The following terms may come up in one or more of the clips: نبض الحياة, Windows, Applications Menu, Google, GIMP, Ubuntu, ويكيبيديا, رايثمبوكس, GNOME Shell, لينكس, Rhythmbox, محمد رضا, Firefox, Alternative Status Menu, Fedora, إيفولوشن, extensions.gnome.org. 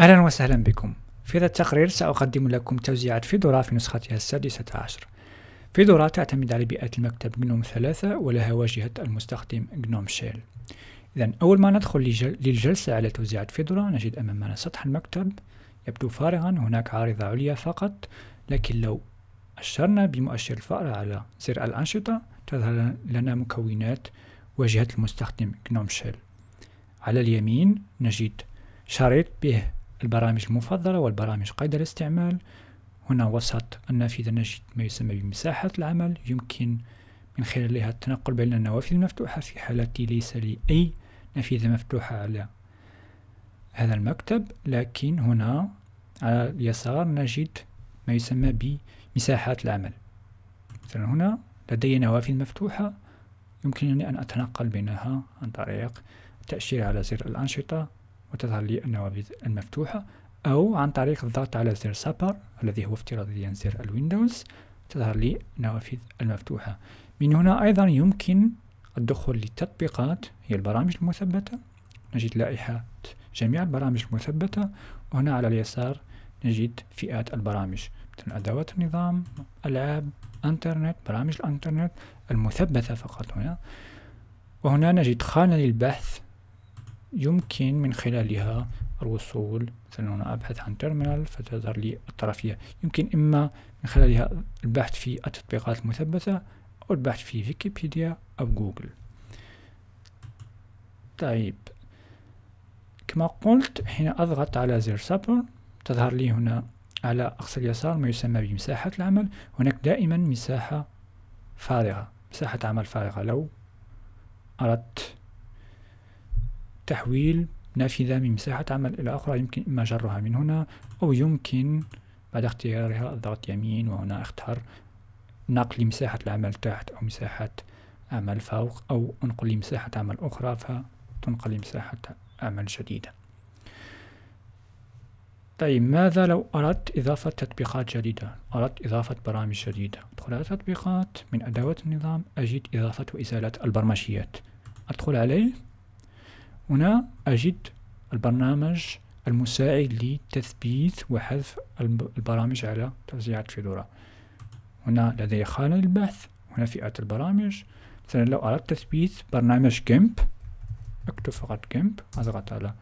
أهلا وسهلا بكم. في هذا التقرير سأقدم لكم توزيعات فيدورا في نسختها السادسة عشر. فيدورا تعتمد على بيئة المكتب جنوم 3 ولها واجهة المستخدم جنوم شيل. إذا أول ما ندخل للجلسة على توزيعات فيدورا نجد أمامنا سطح المكتب يبدو فارغا، هناك عارضة عليا فقط، لكن لو أشرنا بمؤشر الفأرة على زر الأنشطة تظهر لنا مكونات واجهة المستخدم جنوم شيل. على اليمين نجد شريط به البرامج المفضلة والبرامج قيد الاستعمال. هنا وسط النافذة نجد ما يسمى بمساحة العمل، يمكن من خلالها التنقل بين النوافذ المفتوحة. في حالتي ليس لي أي نافذة مفتوحة على هذا المكتب، لكن هنا على اليسار نجد ما يسمى بمساحات العمل. مثلا هنا لدي نوافذ مفتوحة يمكنني أن أتنقل بينها عن طريق التأشير على زر الأنشطة وتظهر لي النوافذ المفتوحة، أو عن طريق الضغط على زر سبر الذي هو افتراضيا زر الويندوز تظهر لي النوافذ المفتوحة. من هنا أيضا يمكن الدخول للتطبيقات، هي البرامج المثبتة، نجد لائحة جميع البرامج المثبتة، وهنا على اليسار نجد فئات البرامج مثل أدوات النظام، ألعاب، أنترنت، برامج الأنترنت المثبتة فقط هنا. وهنا نجد خانة للبحث يمكن من خلالها الوصول، مثلا هنا أبحث عن تيرمينال فتظهر لي الطرفية، يمكن إما من خلالها البحث في التطبيقات المثبتة أو البحث في ويكيبيديا أو جوجل. طيب كما قلت حين أضغط على زر سبر تظهر لي هنا على أقصى اليسار ما يسمى بمساحة العمل، هناك دائما مساحة فارغة، مساحة عمل فارغة. لو أردت تحويل نافذة من مساحة عمل إلى أخرى يمكن إما جرها من هنا، أو يمكن بعد اختيارها الضغط يمين وهنا اختار نقل مساحة العمل تحت أو مساحة عمل فوق، أو انقل لمساحة عمل أخرى فتنقل لمساحة عمل جديدة. طيب ماذا لو أردت إضافة تطبيقات جديدة؟ أردت إضافة برامج جديدة، أدخل على تطبيقات، من أدوات النظام أجد إضافة وإزالة البرمجيات، أدخل عليه، هنا أجد البرنامج المساعد لتثبيت وحذف البرامج على توزيعات فيدورا. هنا لدي خانة للبحث، هنا فئات البرامج، مثلا لو أردت تثبيت برنامج جيمب أكتب فقط جيمب، أضغط على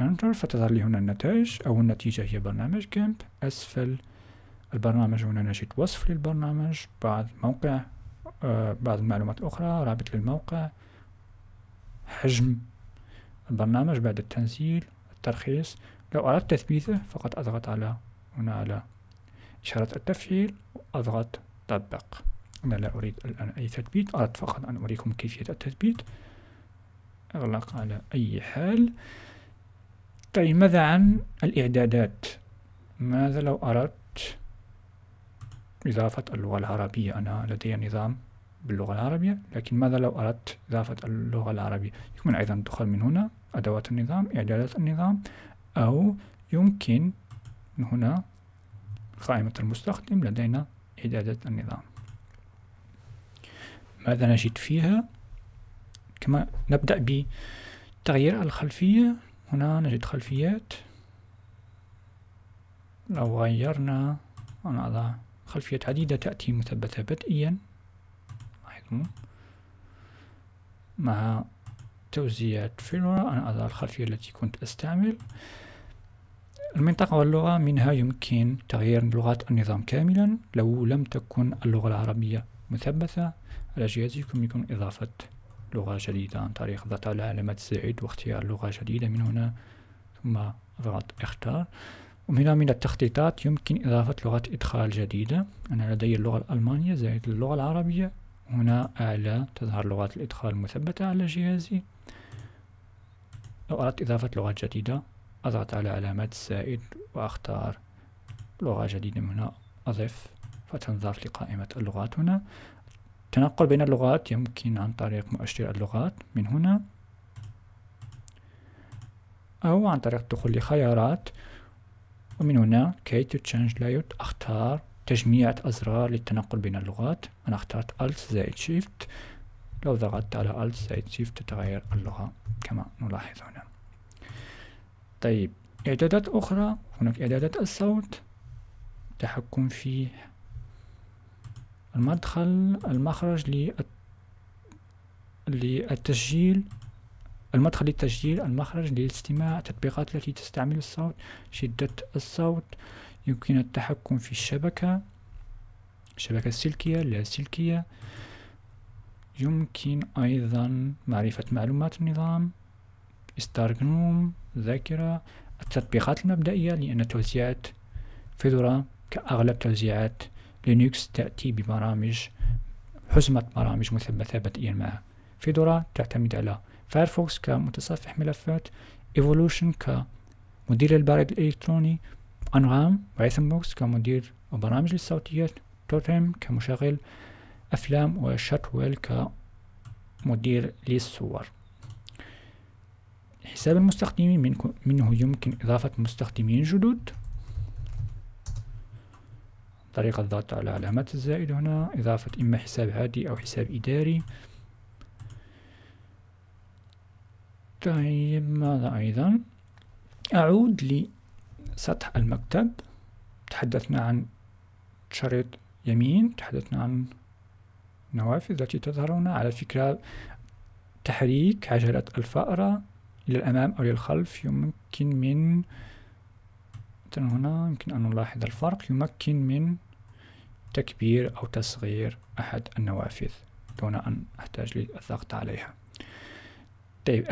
انتر فتظهر لي هنا النتائج، أو النتيجة هي برنامج جيمب. أسفل البرنامج هنا نجد وصف للبرنامج، بعض موقع، بعض المعلومات الأخرى، رابط للموقع، حجم البرنامج بعد التنزيل، الترخيص. لو أردت تثبيته فقط أضغط على هنا على إشارة التفعيل وأضغط طبق. أنا لا أريد الآن أي تثبيت، أردت فقط أن أريكم كيفية التثبيت. أغلق على أي حال. طيب ماذا عن الإعدادات؟ ماذا لو أردت إضافة اللغة العربية؟ أنا لدي نظام باللغة العربية، لكن ماذا لو أردت إضافة اللغة العربية؟ يمكن أيضا الدخول من هنا أدوات النظام، إعدادات النظام، أو يمكن من هنا قائمة المستخدم لدينا إعدادات النظام. ماذا نجد فيها؟ كما نبدأ بتغيير الخلفية، هنا نجد خلفيات. لو غيرنا ونضع خلفيات عديدة تأتي مثبتة بدئيا مع توزيعات فيدورا. أنا أضع الخلفية التي كنت أستعمل، المنطقة واللغة، منها يمكن تغيير لغات النظام كاملا لو لم تكن اللغة العربية مثبتة على جهازكم، يمكن إضافة لغة جديدة عن طريق الضغط على علامة زائد واختيار لغة جديدة من هنا، ثم اضغط اختار. ومن هنا من التخطيطات يمكن إضافة لغة إدخال جديدة، أنا لدي اللغة الألمانية زائد اللغة العربية، هنا أعلى تظهر لغات الإدخال المثبتة على جهازي. لو أردت إضافة لغة جديدة أضغط على علامة الزائد وأختار لغة جديدة، من هنا أضف فتنضاف لقائمة اللغات. هنا التنقل بين اللغات يمكن عن طريق مؤشر اللغات من هنا، أو عن طريق الدخول لخيارات، ومن هنا كي تو تشينج لايوت أختار تجميع أزرار للتنقل بين اللغات. أنا اخترت Alt+Shift، لو ضغطت على Alt+Shift تتغير اللغة كما نلاحظ هنا. طيب إعدادات أخرى، هناك إعدادات الصوت، تحكم في المدخل، المخرج للتسجيل، المدخل للتسجيل، المخرج للاستماع، التطبيقات التي تستعمل الصوت، شدة الصوت، يمكن التحكم في الشبكة، الشبكة السلكية، اللاسلكية، يمكن أيضا معرفة معلومات النظام، ستار جنوم، ذاكرة، التطبيقات المبدئية، لأن توزيعات فيدورا كأغلب توزيعات لينكس تأتي ببرامج حزمة برامج مثبتة بدئيا معها. فيدورا تعتمد على فايرفوكس كمتصفح ملفات، إيفولوشن كمدير البريد الإلكتروني، أنغام، رايثمبوكس كمدير وبرامج للصوتيات، توتم كمشغل أفلام، وشاتويل كمدير للصور. حساب المستخدمين، منه يمكن إضافة مستخدمين جدد، طريقة الضغط على علامات الزائد هنا، إضافة إما حساب عادي أو حساب إداري. طيب ماذا أيضا؟ أعود لسطح المكتب، تحدثنا عن شريط يمين، تحدثنا عن النوافذ التي تظهر هنا، على فكرة تحريك عجلة الفأرة إلى الأمام أو للخلف يمكن من هنا، يمكن أن نلاحظ الفرق، يمكن من تكبير أو تصغير أحد النوافذ دون أن أحتاج للضغط عليها. طيب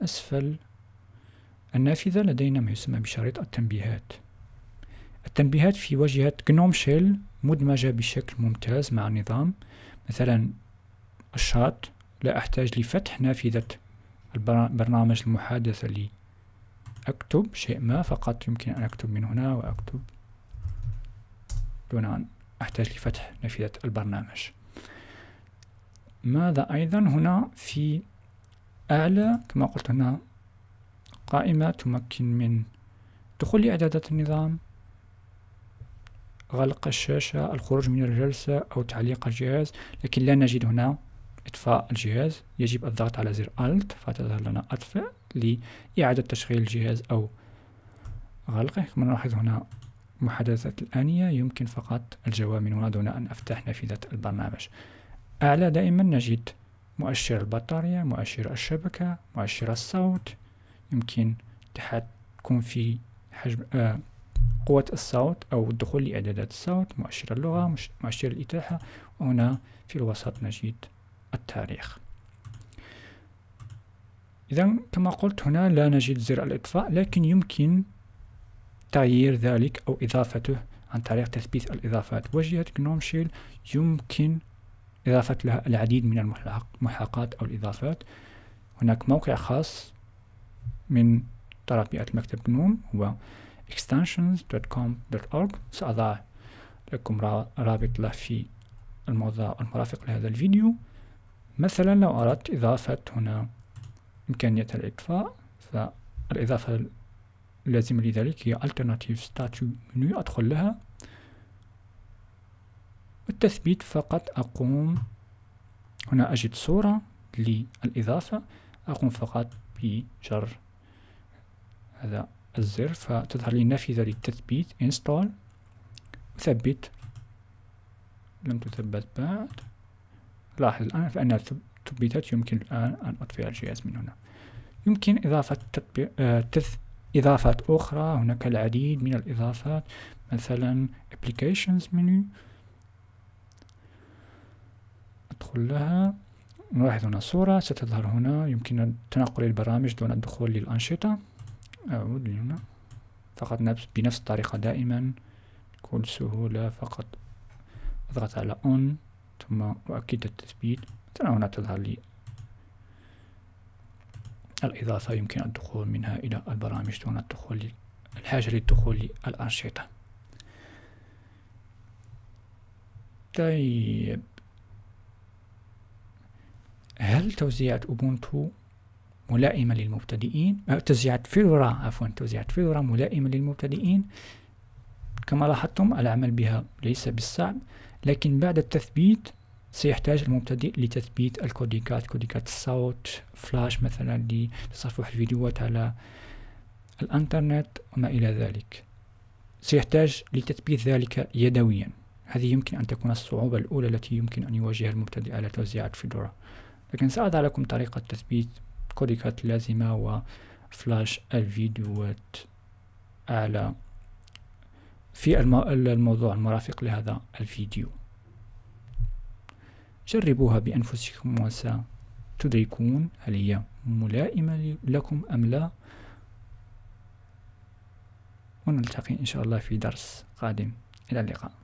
أسفل النافذة لدينا ما يسمى بشريط التنبيهات. التنبيهات في واجهة جنوم شيل مدمجة بشكل ممتاز مع النظام، مثلا الشات لا أحتاج لفتح نافذة البرنامج المحادثة لي أكتب شيء ما، فقط يمكن أن أكتب من هنا وأكتب دون أن أحتاج لفتح نافذة البرنامج. ماذا أيضا هنا في أعلى؟ كما قلت هنا قائمة تمكن من دخول إعدادات النظام، غلق الشاشة، الخروج من الجلسة أو تعليق الجهاز، لكن لا نجد هنا إطفاء الجهاز، يجب الضغط على زر Alt فتظهر لنا أطفئ لإعادة تشغيل الجهاز أو غلقه. كما نلاحظ هنا محادثات الآنية، يمكن فقط الجواب من هنا دون أن أفتح نافذة البرنامج. أعلى دائما نجد مؤشر البطارية، مؤشر الشبكة، مؤشر الصوت، يمكن التحكم في حجم قوة الصوت أو الدخول لإعدادات الصوت، مؤشر اللغة، مؤشر الإتاحة، وهنا في الوسط نجد التاريخ. إذا كما قلت هنا لا نجد زر الإطفاء، لكن يمكن تغيير ذلك أو إضافته عن طريق تثبيت الإضافات. واجهة جنوم شيل يمكن إضافة لها العديد من الملحقات أو الإضافات. هناك موقع خاص من طرابيات المكتب جنوم هو extensions.gnome.org، سأضع لكم رابط له في الموضوع المرافق لهذا الفيديو. مثلا لو أردت إضافة هنا إمكانية الإطفاء، فالإضافة اللازمة لذلك هي Alternative Status Menu، أدخل لها. التثبيت فقط أقوم، هنا أجد صورة للإضافة، أقوم فقط بجر هذا الزر فتظهر لي نافذة للتثبيت Install، أثبت، لم تثبت بعد، لاحظ الآن فإنها ثبتت، يمكن الآن أن أطفئ الجهاز من هنا. يمكن إضافة إضافات أخرى، هناك العديد من الإضافات، مثلا Applications Menu، أدخل لها، نلاحظ هنا صورة ستظهر هنا، يمكن تنقل البرامج دون الدخول للأنشطة. أعود هنا فقط بنفس الطريقة دائما بكل سهولة، فقط أضغط على On ثم أؤكد التثبيت. هنا تظهر لي الإضافة، يمكن الدخول منها إلى البرامج دون الدخول الحاجة للدخول للأنشطة. طيب هل توزيعات أوبونتو ملائمة للمبتدئين؟ توزيعات فيدورا، عفوا، توزيعات فيدورا ملائمة للمبتدئين؟ كما لاحظتم العمل بها ليس بالصعب، لكن بعد التثبيت سيحتاج المبتدئ لتثبيت الكوديكات، كوديكات الصوت، فلاش مثلا لتصفح الفيديوهات على الانترنت وما الى ذلك. سيحتاج لتثبيت ذلك يدويا. هذه يمكن أن تكون الصعوبة الأولى التي يمكن أن يواجهها المبتدئ على توزيع فيدورا، لكن سأضع لكم طريقة تثبيت كوديكات اللازمة وفلاش الفيديوهات على في الموضوع المرافق لهذا الفيديو. جربوها بأنفسكم وستدركون هل هي ملائمة لكم أم لا، ونلتقي إن شاء الله في درس قادم. إلى اللقاء.